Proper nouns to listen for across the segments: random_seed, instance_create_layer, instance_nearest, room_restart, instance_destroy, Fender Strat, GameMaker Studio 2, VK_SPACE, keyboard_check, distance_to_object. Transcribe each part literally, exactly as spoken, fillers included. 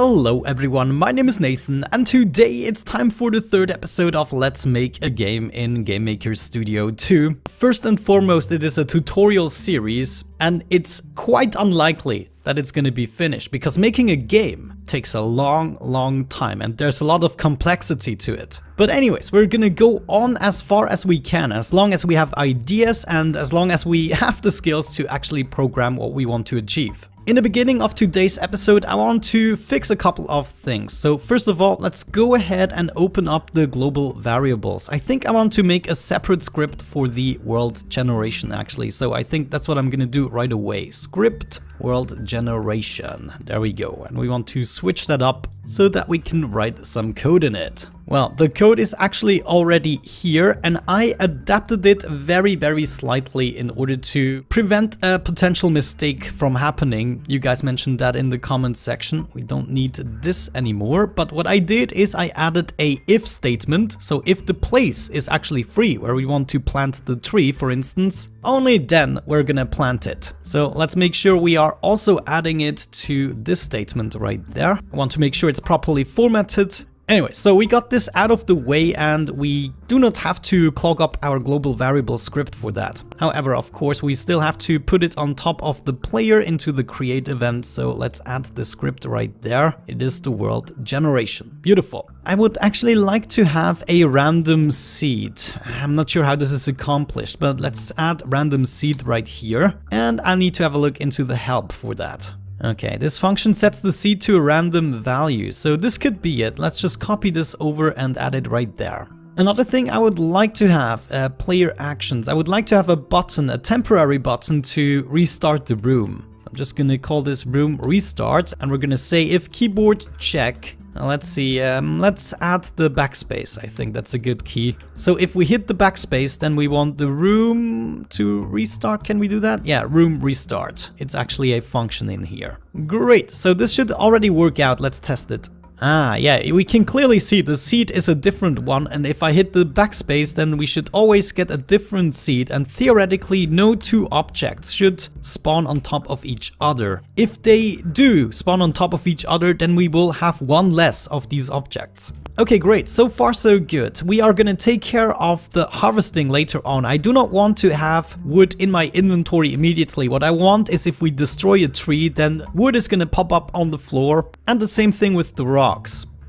Hello everyone, my name is Nathan and today it's time for the third episode of Let's Make a Game in GameMaker Studio two. First and foremost, it is a tutorial series and it's quite unlikely that it's going to be finished because making a game takes a long, long time and there's a lot of complexity to it. But anyways, we're going to go on as far as we can, as long as we have ideas and as long as we have the skills to actually program what we want to achieve. In the beginning of today's episode, I want to fix a couple of things. So first of all, let's go ahead and open up the global variables. I think I want to make a separate script for the world generation actually. So I think that's what I'm going to do right away. Script world generation. There we go. And we want to switch that up so that we can write some code in it. Well, the code is actually already here and I adapted it very, very slightly in order to prevent a potential mistake from happening. You guys mentioned that in the comments section. We don't need this anymore. But what I did is I added a if statement. So if the place is actually free where we want to plant the tree, for instance, only then we're gonna plant it. So let's make sure we are also adding it to this statement right there. I want to make sure it's properly formatted. Anyway, so we got this out of the way and we do not have to clog up our global variable script for that. However, of course, we still have to put it on top of the player into the create event. So let's add the script right there. It is the world generation. Beautiful. I would actually like to have a random seed. I'm not sure how this is accomplished, but let's add random seed right here. And I need to have a look into the help for that. Okay, this function sets the seed to a random value, so this could be it. Let's just copy this over and add it right there. Another thing I would like to have, uh, player actions. I would like to have a button, a temporary button to restart the room. So I'm just gonna call this room restart and we're gonna say if keyboard check. Let's see, um, let's add the backspace. I think that's a good key. So if we hit the backspace, then we want the room to restart. Can we do that? Yeah, room restart. It's actually a function in here. Great, so this should already work out. Let's test it. Ah, yeah, we can clearly see the seed is a different one. And if I hit the backspace, then we should always get a different seed. And theoretically, no two objects should spawn on top of each other. If they do spawn on top of each other, then we will have one less of these objects. Okay, great. So far, so good. We are going to take care of the harvesting later on. I do not want to have wood in my inventory immediately. What I want is if we destroy a tree, then wood is going to pop up on the floor. And the same thing with the rocks.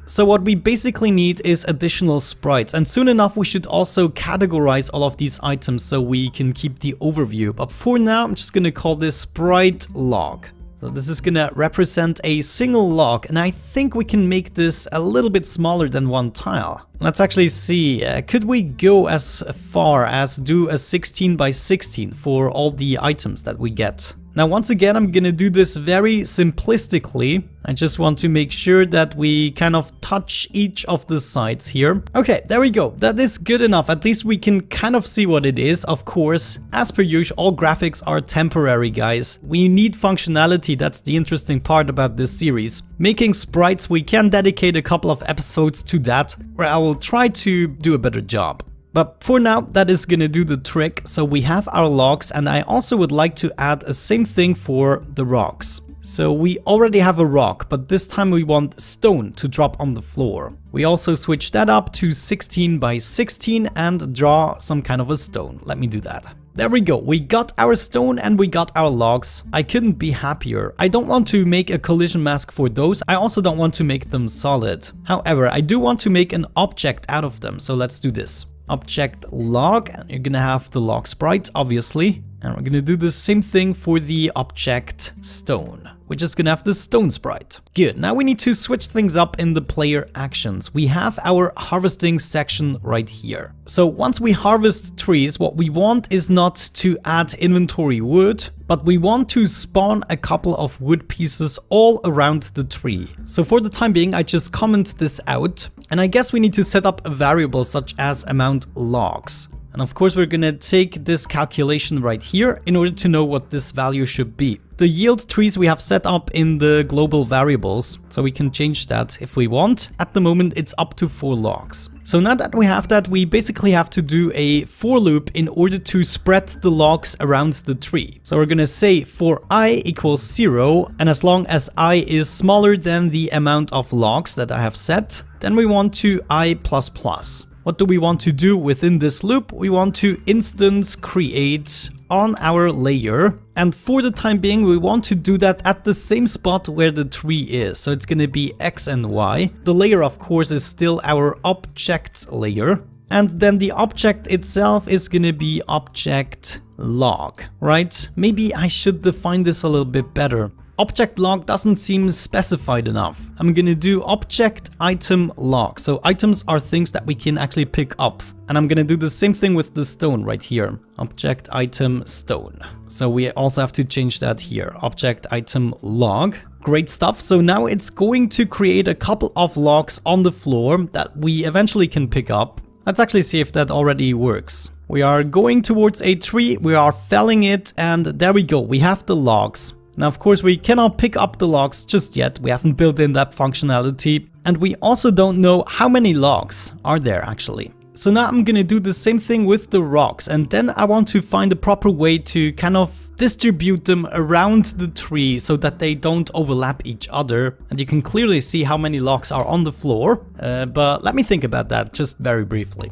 So what we basically need is additional sprites. And soon enough, we should also categorize all of these items so we can keep the overview. But for now, I'm just going to call this sprite log. So this is gonna represent a single log, and I think we can make this a little bit smaller than one tile. Let's actually see, uh, could we go as far as do a sixteen by sixteen for all the items that we get? Now, once again, I'm gonna do this very simplistically. I just want to make sure that we kind of touch each of the sides here. Okay, there we go. That is good enough. At least we can kind of see what it is. Of course, as per usual, all graphics are temporary, guys. We need functionality. That's the interesting part about this series. Making sprites, we can dedicate a couple of episodes to that, where I will try to do a better job. But for now, that is gonna do the trick. So we have our logs, and I also would like to add the same thing for the rocks. So we already have a rock, but this time we want stone to drop on the floor. We also switch that up to sixteen by sixteen and draw some kind of a stone. Let me do that. There we go. We got our stone and we got our logs. I couldn't be happier. I don't want to make a collision mask for those. I also don't want to make them solid. However, I do want to make an object out of them. So let's do this. Object log, and you're gonna have the log sprite, obviously. And we're gonna do the same thing for the object stone. We're just gonna have the stone sprite. Good, now we need to switch things up in the player actions. We have our harvesting section right here. So once we harvest trees, what we want is not to add inventory wood, but we want to spawn a couple of wood pieces all around the tree. So for the time being, I just comment this out. And I guess we need to set up a variable such as amount logs. And of course, we're gonna take this calculation right here in order to know what this value should be. the yield trees we have set up in the global variables, so we can change that if we want. At the moment it's up to four logs. So now that we have that, we basically have to do a for loop in order to spread the logs around the tree. So we're gonna say for I equals zero, and as long as I is smaller than the amount of logs that I have set, then we want to I plus plus. What do we want to do within this loop? We want to instance create on our layer, and for the time being we want to do that at the same spot where the tree is, so it's gonna be X and Y. The layer of course is still our object layer, and then the object itself is gonna be object log, right? Maybe I should define this a little bit better. Object log doesn't seem specified enough. I'm gonna do object item log. So items are things that we can actually pick up. And I'm gonna do the same thing with the stone right here. Object item stone. So we also have to change that here. Object item log. Great stuff. So now it's going to create a couple of logs on the floor that we eventually can pick up. Let's actually see if that already works. We are going towards a tree. We are felling it. And there we go. We have the logs. Now, of course, we cannot pick up the logs just yet. We haven't built in that functionality. And we also don't know how many logs are there actually. So now I'm gonna do the same thing with the rocks. And then I want to find the proper way to kind of distribute them around the tree so that they don't overlap each other. And you can clearly see how many logs are on the floor. Uh, but let me think about that just very briefly.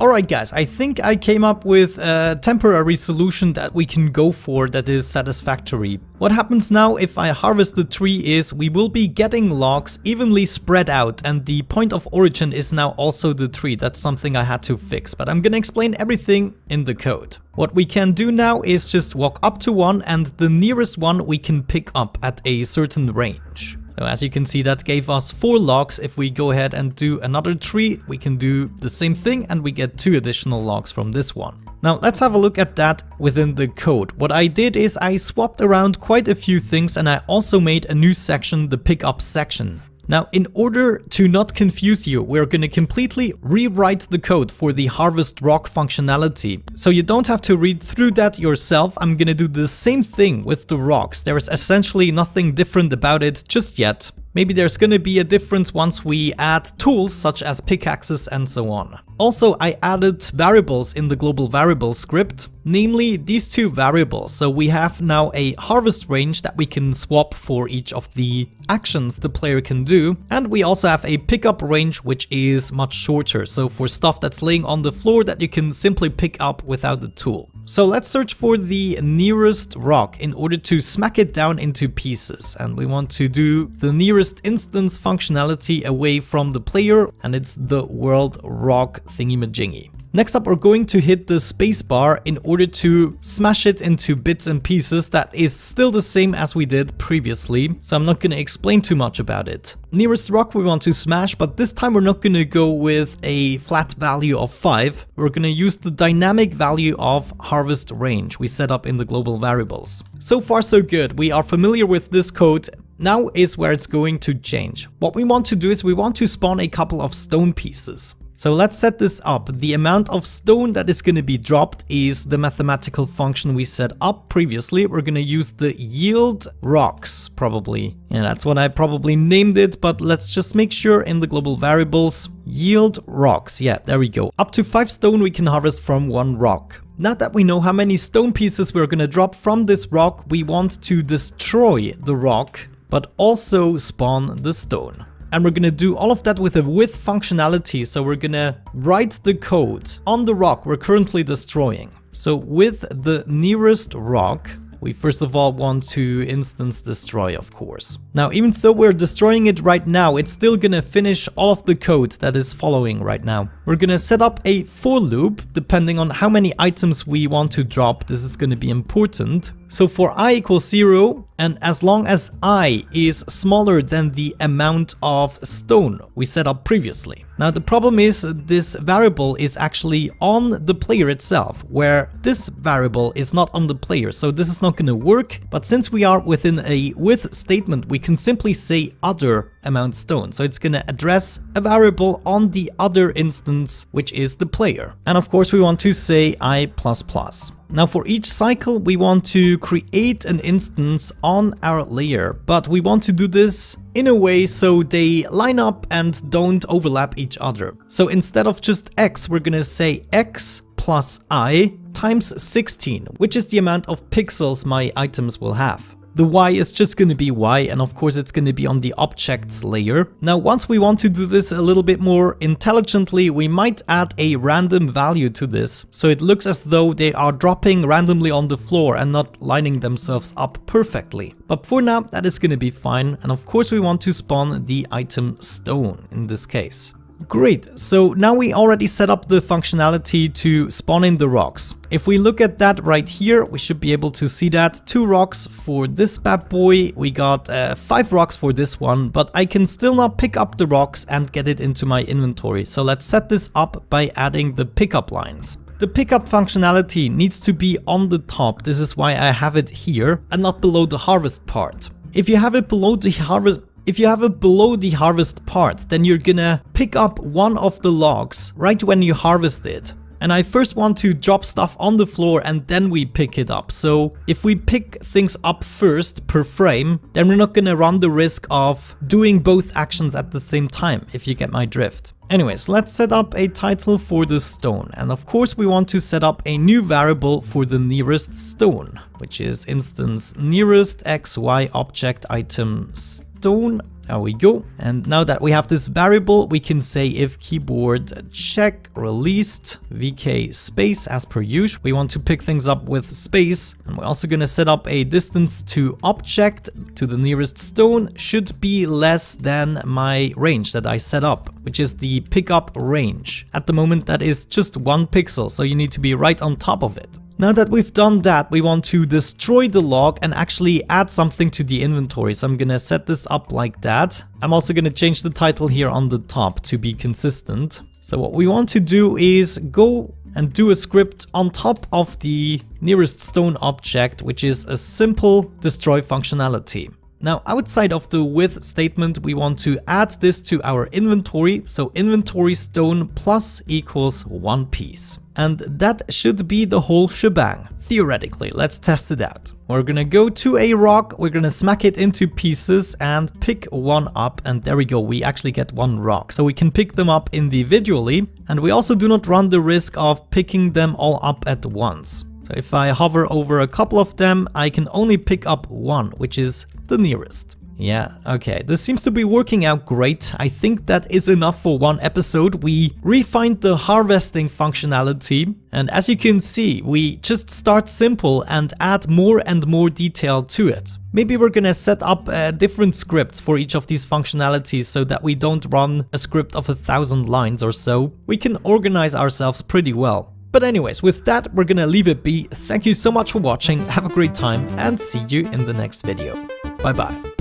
Alright guys, I think I came up with a temporary solution that we can go for that is satisfactory. What happens now if I harvest the tree is we will be getting logs evenly spread out, and the point of origin is now also the tree. That's something I had to fix, but I'm gonna explain everything in the code. What we can do now is just walk up to one, and the nearest one we can pick up at a certain range. So as you can see, that gave us four logs. If we go ahead and do another tree, we can do the same thing and we get two additional logs from this one. Now let's have a look at that within the code. What I did is I swapped around quite a few things, and I also made a new section, the pickup section. Now, in order to not confuse you, we're going to completely rewrite the code for the harvest rock functionality. So you don't have to read through that yourself. I'm going to do the same thing with the rocks. There is essentially nothing different about it just yet. Maybe there's going to be a difference once we add tools such as pickaxes and so on. Also, I added variables in the global variable script, namely these two variables. So we have now a harvest range that we can swap for each of the actions the player can do. And we also have a pickup range, which is much shorter. So for stuff that's laying on the floor that you can simply pick up without the tool. So let's search for the nearest rock in order to smack it down into pieces. And we want to do the nearest instance functionality away from the player, and it's the world rock thingy-majingy. Next up, we're going to hit the spacebar in order to smash it into bits and pieces. That is still the same as we did previously, so I'm not going to explain too much about it. Nearest rock we want to smash, but this time we're not going to go with a flat value of five. We're going to use the dynamic value of harvest range we set up in the global variables. So far so good. We are familiar with this code. Now is where it's going to change. What we want to do is we want to spawn a couple of stone pieces. So let's set this up. The amount of stone that is going to be dropped is the mathematical function we set up previously. We're going to use the yield rocks, probably. Yeah, that's what I probably named it, but let's just make sure in the global variables, yield rocks. Yeah, there we go. Up to five stone we can harvest from one rock. Now that we know how many stone pieces we're going to drop from this rock, we want to destroy the rock, but also spawn the stone. And we're gonna do all of that with a with functionality. So we're gonna write the code on the rock we're currently destroying. So with the nearest rock, we first of all want to instance destroy, of course. Now, even though we're destroying it right now, it's still gonna finish all of the code that is following right now. We're gonna set up a for loop depending on how many items we want to drop. This is gonna be important. So for I equals zero, and as long as I is smaller than the amount of stone we set up previously. Now the problem is this variable is actually on the player itself, where this variable is not on the player, so this is not going to work. But since we are within a with statement, we can simply say other amount stone. So it's going to address a variable on the other instance, which is the player. And of course we want to say I plus plus. Now for each cycle we want to create an instance on our layer, but we want to do this in a way so they line up and don't overlap each other. So instead of just x, we're gonna say x plus I times sixteen, which is the amount of pixels my items will have. The y is just going to be y, and of course it's going to be on the objects layer. Now once we want to do this a little bit more intelligently, we might add a random value to this, so it looks as though they are dropping randomly on the floor and not lining themselves up perfectly. But for now that is going to be fine, and of course we want to spawn the item stone in this case. Great, so now we already set up the functionality to spawn in the rocks. If we look at that right here, we should be able to see that two rocks for this bad boy. We got uh, five rocks for this one, but I can still not pick up the rocks and get it into my inventory. So let's set this up by adding the pickup lines. The pickup functionality needs to be on the top. This is why I have it here and not below the harvest part. If you have it below the harvest If you have it below the harvest part, then you're gonna pick up one of the logs right when you harvest it. And I first want to drop stuff on the floor and then we pick it up. So if we pick things up first per frame, then we're not gonna run the risk of doing both actions at the same time, if you get my drift. Anyways, let's set up a title for the stone. And of course we want to set up a new variable for the nearest stone, which is instance nearest X Y object item stone. There we go. And now that we have this variable, we can say if keyboard check released V K space as per usual. We want to pick things up with space, and we're also going to set up a distance to object to the nearest stone should be less than my range that I set up, which is the pickup range. At the moment that is just one pixel, so you need to be right on top of it. Now that we've done that, we want to destroy the log and actually add something to the inventory. So I'm gonna set this up like that. I'm also gonna change the title here on the top to be consistent. So what we want to do is go and do a script on top of the nearest stone object, which is a simple destroy functionality. Now outside of the with statement, we want to add this to our inventory. So inventory stone plus equals one piece. And that should be the whole shebang. Theoretically, let's test it out. We're gonna go to a rock, we're gonna smack it into pieces and pick one up, and there we go, we actually get one rock. So we can pick them up individually, and we also do not run the risk of picking them all up at once. So if I hover over a couple of them, I can only pick up one, which is the nearest. Yeah, okay, this seems to be working out great. I think that is enough for one episode. We refined the harvesting functionality, and as you can see, we just start simple and add more and more detail to it. Maybe we're gonna set up uh, different scripts for each of these functionalities so that we don't run a script of a thousand lines or so. We can organize ourselves pretty well. But anyways, with that, we're gonna leave it be. Thank you so much for watching, have a great time, and see you in the next video. Bye bye.